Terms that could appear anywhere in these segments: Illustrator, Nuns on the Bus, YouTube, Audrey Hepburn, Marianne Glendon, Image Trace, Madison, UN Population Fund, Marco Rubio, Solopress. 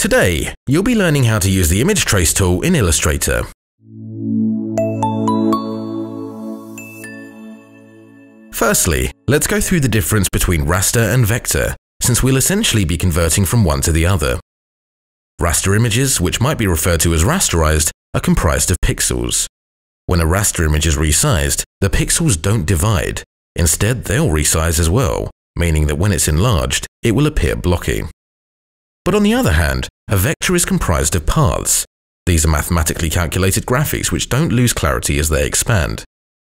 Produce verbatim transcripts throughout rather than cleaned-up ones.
Today, you'll be learning how to use the Image Trace tool in Illustrator. Firstly, let's go through the difference between raster and vector, since we'll essentially be converting from one to the other. Raster images, which might be referred to as rasterized, are comprised of pixels. When a raster image is resized, the pixels don't divide. Instead, they'll resize as well, meaning that when it's enlarged, it will appear blocky. But on the other hand, a vector is comprised of paths. These are mathematically calculated graphics which don't lose clarity as they expand.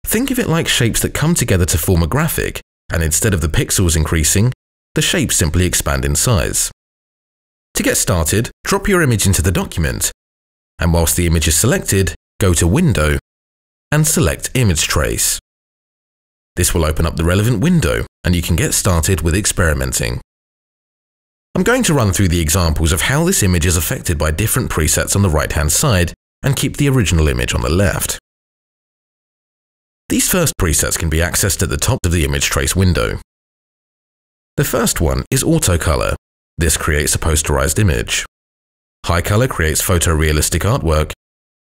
Think of it like shapes that come together to form a graphic, and instead of the pixels increasing, the shapes simply expand in size. To get started, drop your image into the document, and whilst the image is selected, go to Window and select Image Trace. This will open up the relevant window, and you can get started with experimenting. I'm going to run through the examples of how this image is affected by different presets on the right-hand side, and keep the original image on the left. These first presets can be accessed at the top of the Image Trace window. The first one is Autocolor. This creates a posterized image. High color creates photorealistic artwork.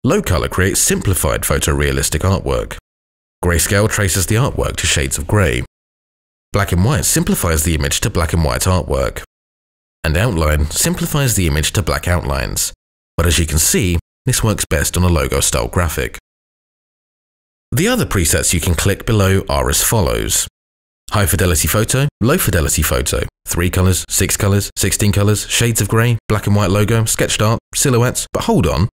Low color creates simplified photorealistic artwork. Grayscale traces the artwork to shades of gray. Black and white simplifies the image to black and white artwork. And outline simplifies the image to black outlines. But as you can see, this works best on a logo style graphic. The other presets you can click below are as follows. High fidelity photo, low fidelity photo, three colors, six colors, sixteen colors, shades of gray, black and white logo, sketched art, silhouettes, but hold on.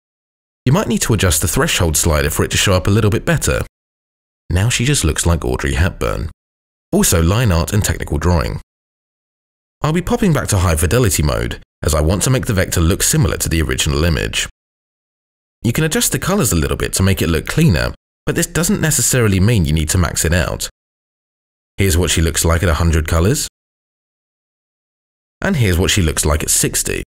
You might need to adjust the threshold slider for it to show up a little bit better. Now she just looks like Audrey Hepburn. Also line art and technical drawing. I'll be popping back to high fidelity mode, as I want to make the vector look similar to the original image. You can adjust the colors a little bit to make it look cleaner, but this doesn't necessarily mean you need to max it out. Here's what she looks like at one hundred colors. And here's what she looks like at sixty.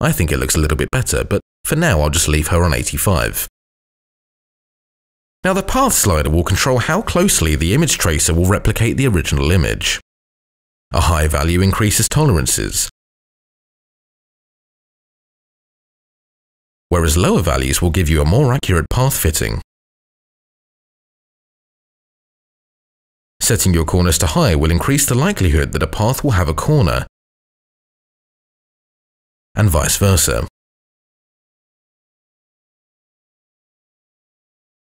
I think it looks a little bit better, but for now I'll just leave her on eighty-five. Now the path slider will control how closely the image tracer will replicate the original image. A high value increases tolerances, whereas lower values will give you a more accurate path fitting. Setting your corners to high will increase the likelihood that a path will have a corner, and vice versa.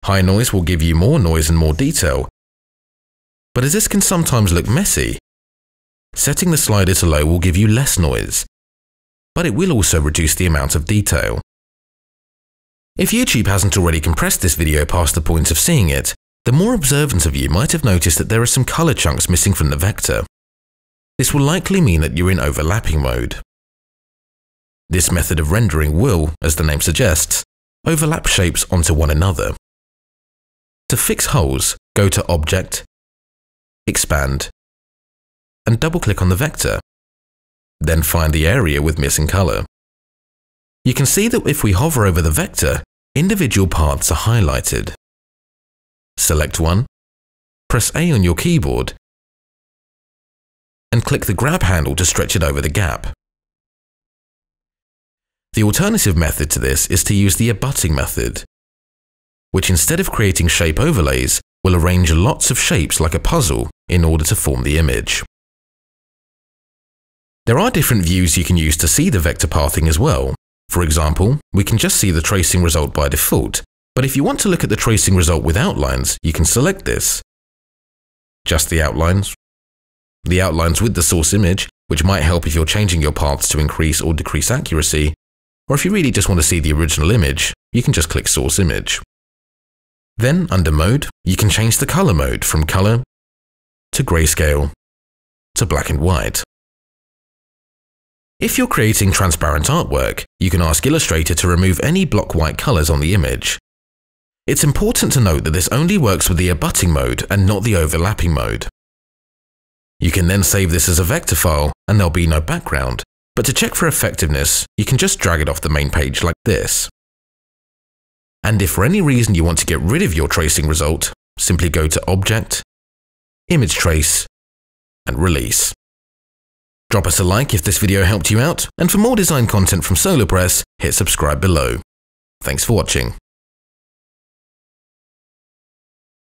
High noise will give you more noise and more detail, but as this can sometimes look messy, setting the slider to low will give you less noise, but it will also reduce the amount of detail. If YouTube hasn't already compressed this video past the point of seeing it, the more observant of you might have noticed that there are some color chunks missing from the vector. This will likely mean that you're in overlapping mode. This method of rendering will, as the name suggests, overlap shapes onto one another. To fix holes, go to Object, Expand, and double-click on the vector. Then find the area with missing color. You can see that if we hover over the vector, individual paths are highlighted. Select one, press A on your keyboard, and click the grab handle to stretch it over the gap. The alternative method to this is to use the abutting method, which instead of creating shape overlays, will arrange lots of shapes like a puzzle in order to form the image. There are different views you can use to see the vector pathing as well. For example, we can just see the tracing result by default, but if you want to look at the tracing result with outlines, you can select this. Just the outlines, the outlines with the source image, which might help if you're changing your paths to increase or decrease accuracy, or if you really just want to see the original image, you can just click Source Image. Then, under Mode, you can change the color mode from color to grayscale to black and white. If you're creating transparent artwork, you can ask Illustrator to remove any block white colors on the image. It's important to note that this only works with the abutting mode and not the overlapping mode. You can then save this as a vector file and there'll be no background, but to check for effectiveness, you can just drag it off the main page like this. And if for any reason you want to get rid of your tracing result, simply go to Object, Image Trace, and Release. Drop us a like if this video helped you out, and for more design content from Solopress, hit subscribe below. Thanks for watching.